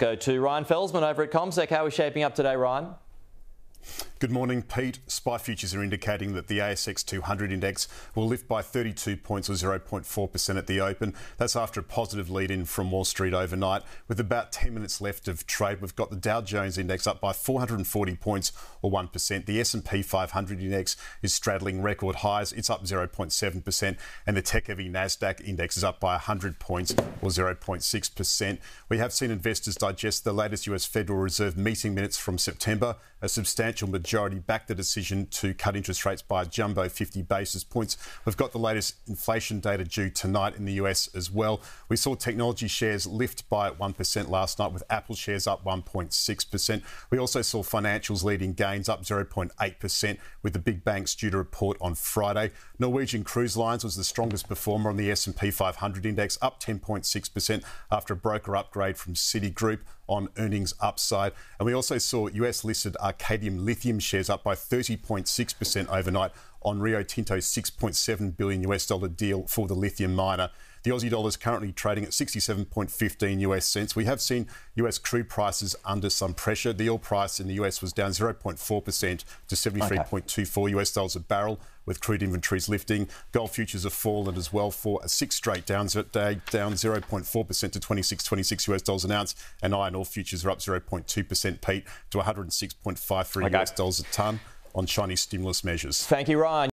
Let's go to Ryan Felsman over at CommSec. How are we shaping up today, Ryan? Good morning, Pete. SPI futures are indicating that the ASX 200 index will lift by 32 points or 0.4% at the open. That's after a positive lead-in from Wall Street overnight. With about 10 minutes left of trade, we've got the Dow Jones index up by 440 points or 1%. The S&P 500 index is straddling record highs. It's up 0.7%. And the tech-heavy NASDAQ index is up by 100 points or 0.6%. We have seen investors digest the latest US Federal Reserve meeting minutes from September. A substantial majority backed the decision to cut interest rates by a jumbo 50 basis points. We've got the latest inflation data due tonight in the US as well. We saw technology shares lift by 1% last night, with Apple shares up 1.6%. We also saw financials leading gains up 0.8%, with the big banks due to report on Friday. Norwegian Cruise Lines was the strongest performer on the S&P 500 index, up 10.6% after a broker upgrade from Citigroup on earnings upside. And we also saw US-listed Arcadium Lithium shares up by 30.6% overnight on Rio Tinto's $6.7 billion deal for the lithium miner. The Aussie dollar is currently trading at 67.15 US cents. We have seen US crude prices under some pressure. The oil price in the US was down 0.4% to $73.24 US dollars a barrel, with crude inventories lifting. Gold futures have fallen as well for a sixth straight down day, down 0.4% to $26.26 US dollars an ounce. And iron ore futures are up 0.2%, Pete, to $106.53 US dollars a tonne on Chinese stimulus measures. Thank you, Ryan.